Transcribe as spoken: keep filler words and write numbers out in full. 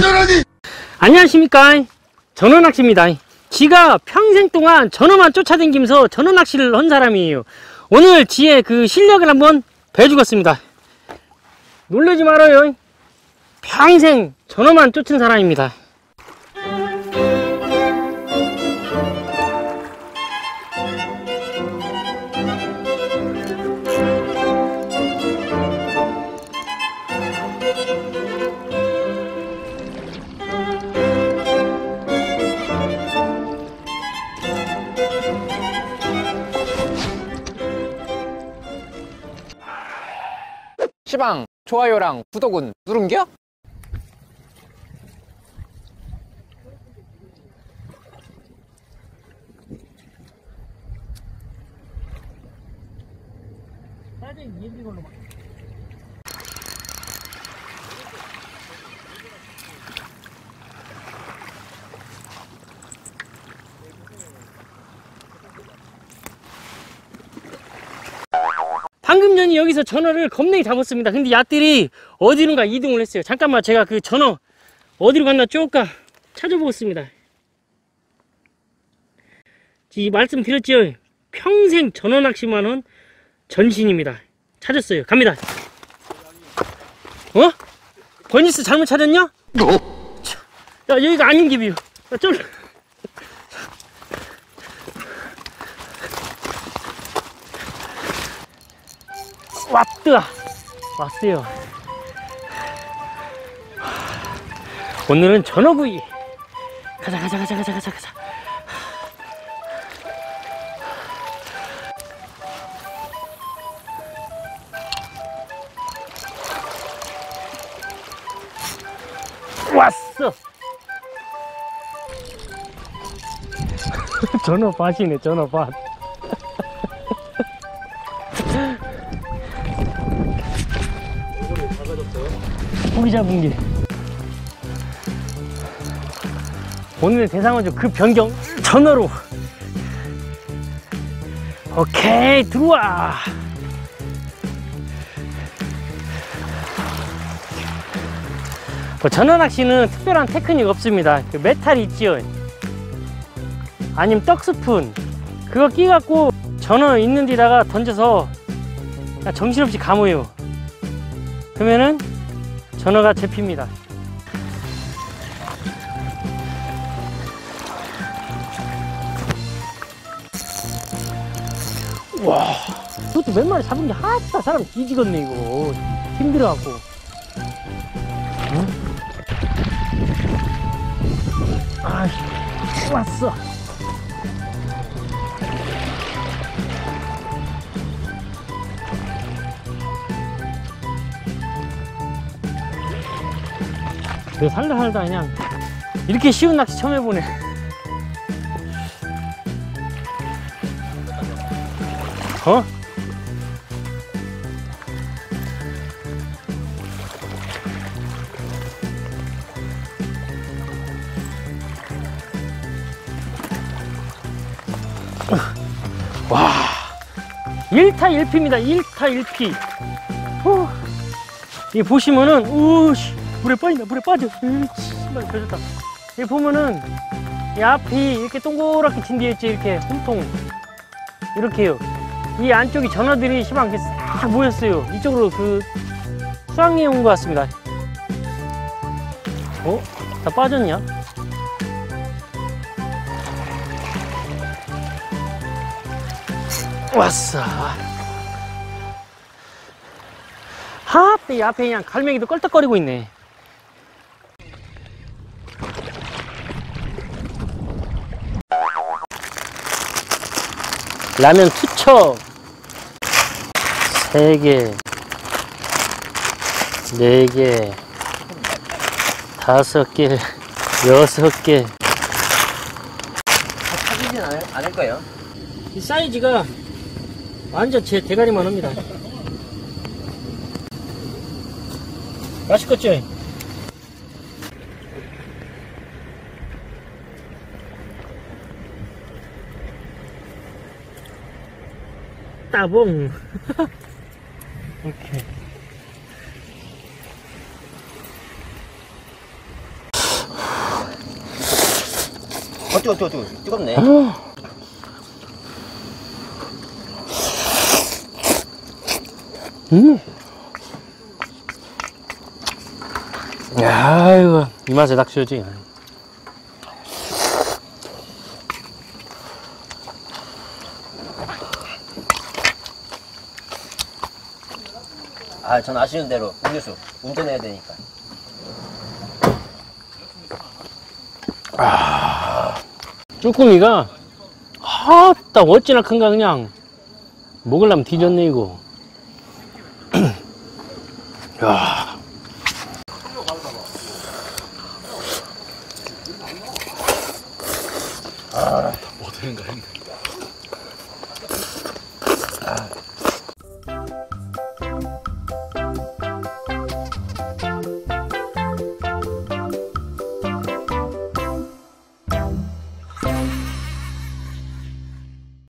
고전하니! 안녕하십니까, 전어낚시입니다. 지가 평생 동안 전어만 쫓아다니면서 전어낚시를 한 사람이에요. 오늘 지의 그 실력을 한번 배워주겠습니다. 놀라지 말아요. 평생 전어만 쫓은 사람입니다. 시방 좋아요랑 구독은 누른겨? 방금 전에 여기서 전어를 겁나게 잡았습니다. 근데 야들이 어디론가 이동을 했어요. 잠깐만, 제가 그 전어 어디로 갔나 쪼까 찾아보겠습니다. 이 말씀드렸죠. 평생 전어 낚시만 한 전신입니다. 찾았어요. 갑니다. 어? 버니스 잘못 찾았냐? 어? 야, 여기가 아닌 기비요. 야, 쫄. 왔다! 왔어요. 오늘은 전어구이. 가자, 가자, 가자, 가자, 가자, 가자. 왔어! 전어밭이네, 전어밭. 고기 잡은 게 오늘의 대상어죠. 그 변경 전어로. 오케이, 들어와. 전어 낚시는 특별한 테크닉 없습니다. 그 메탈 있지요, 아니면 떡스푼, 그거 끼갖고 전어 있는 데다가 던져서 정신없이 감아요. 그러면은 전어가 잡힙니다. 와, 그것도 몇 마리 잡은 게 하다 사람 뒤지겠네. 이거 힘들어갖고. 응? 아, 왔어. 살다 살다 그냥 이렇게 쉬운 낚시 처음 해보네. 어? 와, 일타 일피입니다. 일타 일피. 후. 이게 보시면은, 우씨, 물에 빠진다, 물에 빠져. 으이씨, 신발 젖었다. 여기 보면은, 이 앞이 이렇게 동그랗게 진데 있지, 이렇게, 홈통. 이렇게요. 이 안쪽이 전어들이 시방 이렇게 싹 모였어요. 이쪽으로 그, 수항에 온 것 같습니다. 어? 다 빠졌냐? 왔어. 하또 이 앞에 그냥 갈매기도 껄떡거리고 있네. 라면 투척 세 개, 네 개, 다섯 개, 여섯 개. 다 찾이진 않을, 않을 거예요. 이 사이즈가 완전 제 대가리만 합니다. 맛있겠죠? 따봉. 오케이. 뜨거 뜨거 뜨거 뜨겁네. 음. 야, 이거 이 맛에 낚시오지. 아, 전 아쉬운 대로 음료수 운전해야 되니까. 아, 쭈꾸미가 아, 딱 어찌나 큰가 그냥 먹으려면 뒤졌네 이거. 야. 아, 뭐 되는 거 아닌가.